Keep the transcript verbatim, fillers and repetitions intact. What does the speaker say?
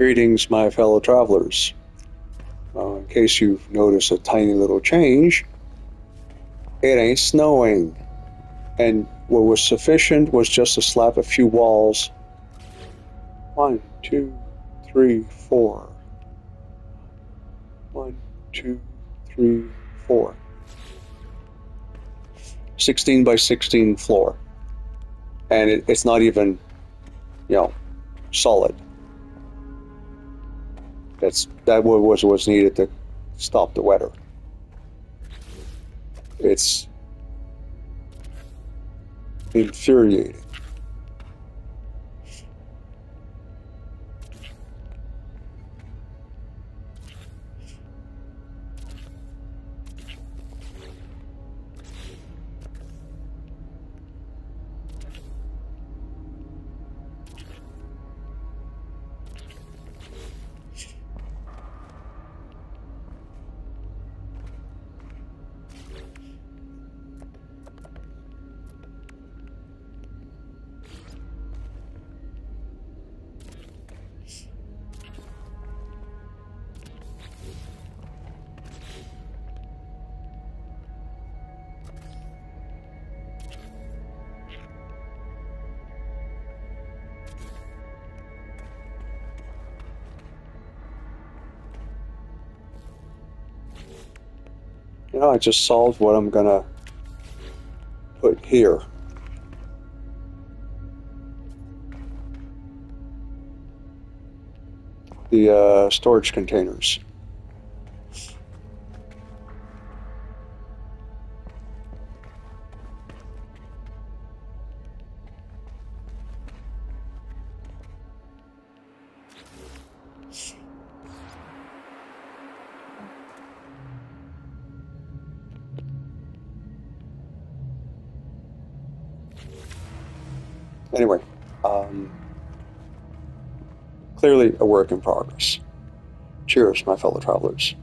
Greetings, my fellow travelers. Uh, in case you've noticed a tiny little change, it ain't snowing. And what was sufficient was just to slap a few walls. One, two, three, four. One, two, three, four. sixteen by sixteen floor. And it, it's not even, you know, solid. That's that was what's needed to stop the weather. It's infuriating. You know, I just solved what I'm gonna put here. The uh, storage containers. Anyway, um, clearly a work in progress. Cheers, my fellow travelers.